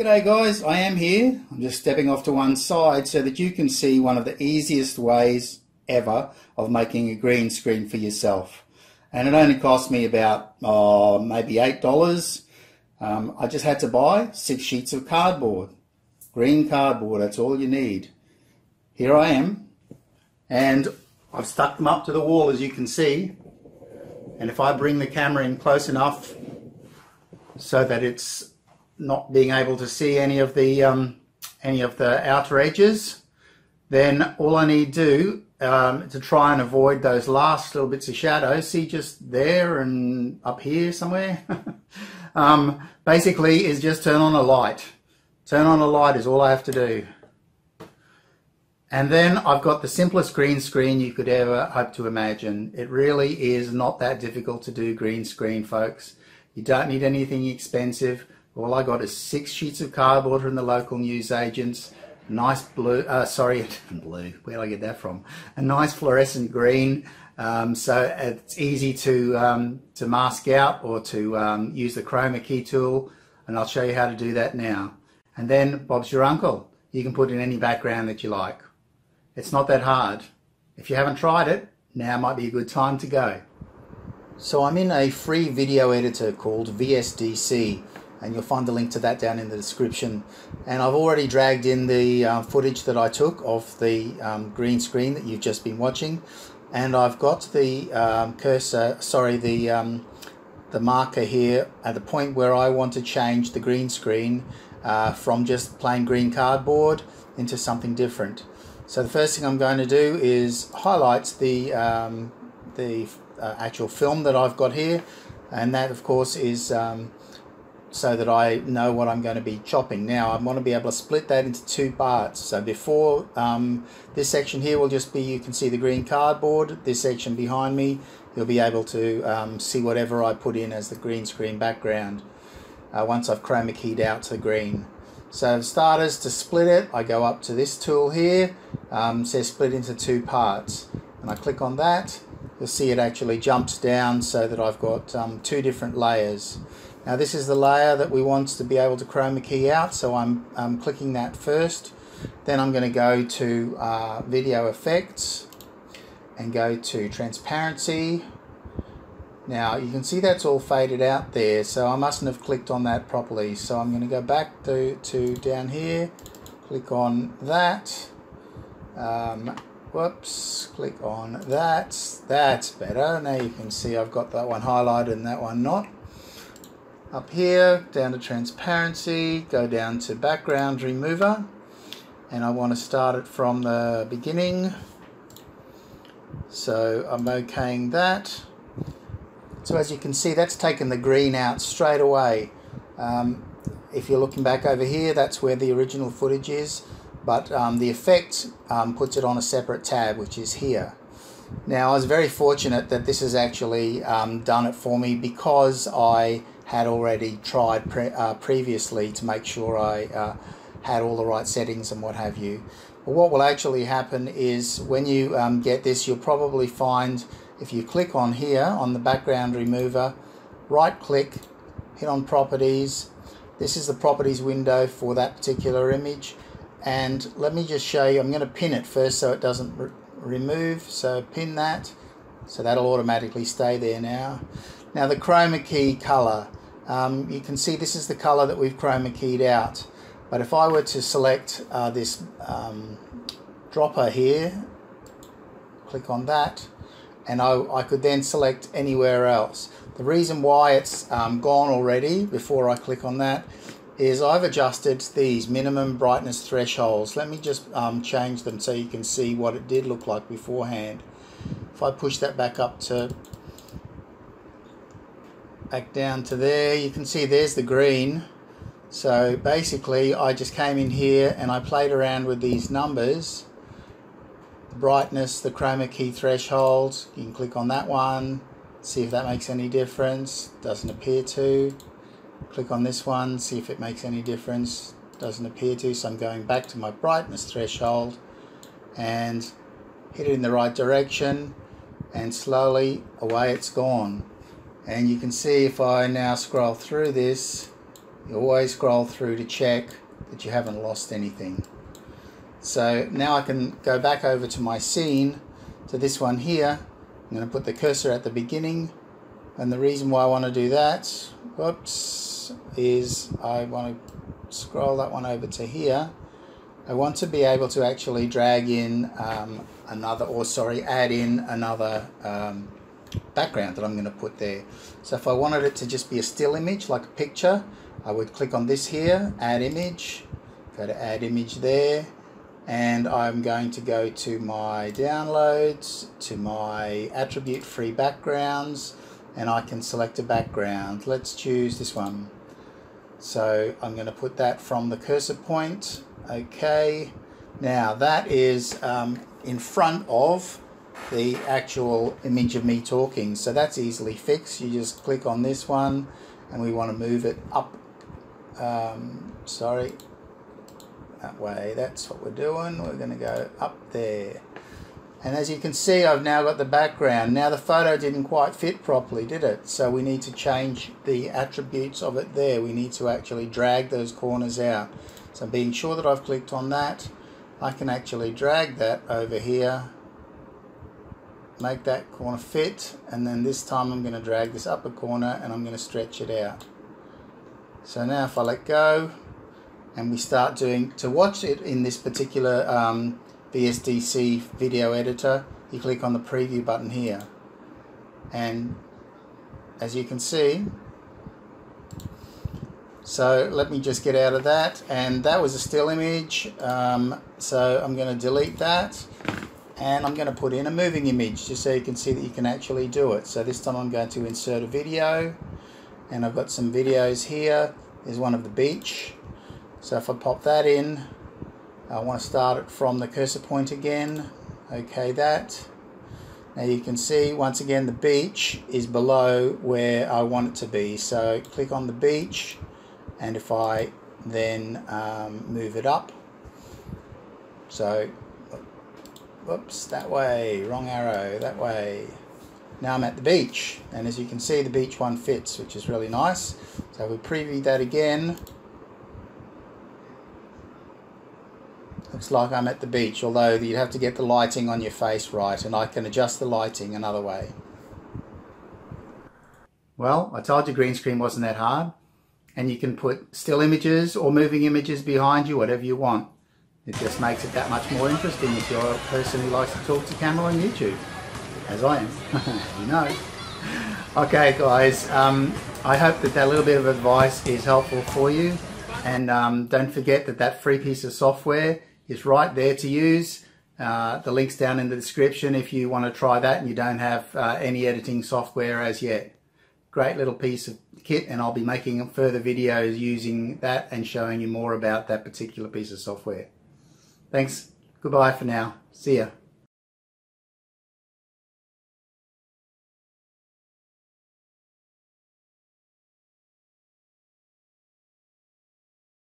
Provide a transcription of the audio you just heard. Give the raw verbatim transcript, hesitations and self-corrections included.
G'day guys, I am here. I'm just stepping off to one side so that you can see one of the easiest ways ever of making a green screen for yourself. And it only cost me about oh, maybe eight dollars. Um, I just had to buy six sheets of cardboard. Green cardboard, that's all you need. Here I am, and I've stuck them up to the wall as you can see. And if I bring the camera in close enough so that it's not being able to see any of the um, any of the outer edges, then all I need to do um, to try and avoid those last little bits of shadow, see just there and up here somewhere, um, basically is just turn on a light. Turn on a light is all I have to do. And then I've got the simplest green screen you could ever hope to imagine. It really is not that difficult to do green screen, folks. You don't need anything expensive. All I got is six sheets of cardboard from the local newsagents, nice blue, uh, sorry, blue, where did I get that from? A nice fluorescent green, um, so it's easy to, um, to mask out or to um, use the chroma key tool, and I'll show you how to do that now. And then Bob's your uncle. You can put in any background that you like. It's not that hard. If you haven't tried it, now might be a good time to go. So I'm in a free video editor called V S D C. And you'll find the link to that down in the description. And I've already dragged in the uh, footage that I took of the um, green screen that you've just been watching, and I've got the um, cursor, sorry, the um, the marker here at the point where I want to change the green screen uh, from just plain green cardboard into something different. So the first thing I'm going to do is highlight the um, the uh, actual film that I've got here, and that of course is. Um, so that I know what I'm going to be chopping. Now I want to be able to split that into two parts. So before um, this section here will just be, you can see the green cardboard, this section behind me, you'll be able to um, see whatever I put in as the green screen background uh, once I've chroma keyed out to green. So for starters, to split it, I go up to this tool here, um, says split into two parts, and I click on that. You'll see it actually jumps down so that I've got um, two different layers. Now this is the layer that we want to be able to chroma key out, so I'm, I'm clicking that first. Then I'm going to go to uh, Video Effects and go to Transparency. Now you can see that's all faded out there, so I mustn't have clicked on that properly. So I'm going to go back to, to down here, click on that. Um, Whoops, click on that. That's better. Now you can see I've got that one highlighted and that one not. Up here, down to transparency, go down to background remover, and I want to start it from the beginning. So I'm okaying that. So as you can see, that's taken the green out straight away. Um, if you're looking back over here, that's where the original footage is. But um, the effect um, puts it on a separate tab, which is here. Now I was very fortunate that this has actually um, done it for me, because I had already tried pre uh, previously to make sure I uh, had all the right settings and what have you. But what will actually happen is when you um, get this, you'll probably find if you click on here on the background remover, right click, hit on properties. This is the properties window for that particular image. And let me just show you, I'm going to pin it first so it doesn't re remove, so pin that, so that'll automatically stay there now. Now the chroma key colour, um, you can see this is the colour that we've chroma keyed out, but if I were to select uh, this um, dropper here, click on that, and I, I could then select anywhere else. The reason why it's um, gone already before I click on that is I've adjusted these minimum brightness thresholds. Let me just um, change them so you can see what it did look like beforehand. If I push that back up to, back down to there, you can see there's the green. So basically I just came in here and I played around with these numbers, the brightness, the chroma key threshold. You can click on that one, see if that makes any difference. Doesn't appear to. Click on this one, see if it makes any difference. Doesn't appear to, so I'm going back to my brightness threshold and hit it in the right direction, and slowly away it's gone. And you can see if I now scroll through this, You always scroll through to check that you haven't lost anything. So now I can go back over to my scene, to this one here. I'm going to put the cursor at the beginning, and the reason why I want to do that, whoops, is I want to scroll that one over to here. I want to be able to actually drag in um, another, or sorry, add in another um, background that I'm going to put there. So if I wanted it to just be a still image, like a picture, I would click on this here, add image, go to add image there, and I'm going to go to my downloads, to my attribute free backgrounds, and I can select a background. Let's choose this one. So I'm going to put that from the cursor point. Okay, now that is um, in front of the actual image of me talking, so that's easily fixed. You just click on this one, and we want to move it up, um, sorry, that way. That's what we're doing. We're going to go up there, and as you can see, I've now got the background. Now the photo didn't quite fit properly, did it? So we need to change the attributes of it there. We need to actually drag those corners out. So being sure that I've clicked on that, I can actually drag that over here, make that corner fit, and then this time I'm going to drag this upper corner and I'm going to stretch it out. So now if I let go and we start doing, to watch it in this particular um, V S D C video editor, you click on the preview button here, and as you can see, so let me just get out of that, and that was a still image, um, so I'm going to delete that. And I'm going to put in a moving image just so you can see that you can actually do it. So this time I'm going to insert a video, and I've got some videos here. There's one of the beach. So if I pop that in, I want to start it from the cursor point again. Okay, that. Now you can see once again the beach is below where I want it to be. So click on the beach, and if I then um, move it up, so whoops, that way, wrong arrow, that way. Now I'm at the beach, and as you can see, the beach one fits, which is really nice. So we preview that again. Looks like I'm at the beach, although you'd have to get the lighting on your face right, and I can adjust the lighting another way. Well, I told you green screen wasn't that hard, and you can put still images or moving images behind you, whatever you want. It just makes it that much more interesting if you're a person who likes to talk to camera on YouTube, as I am, you know. Okay guys, um, I hope that that little bit of advice is helpful for you, and um, don't forget that that free piece of software is right there to use. Uh, the link's down in the description if you want to try that and you don't have uh, any editing software as yet. Great little piece of kit, and I'll be making further videos using that and showing you more about that particular piece of software. Thanks. Goodbye for now. See ya.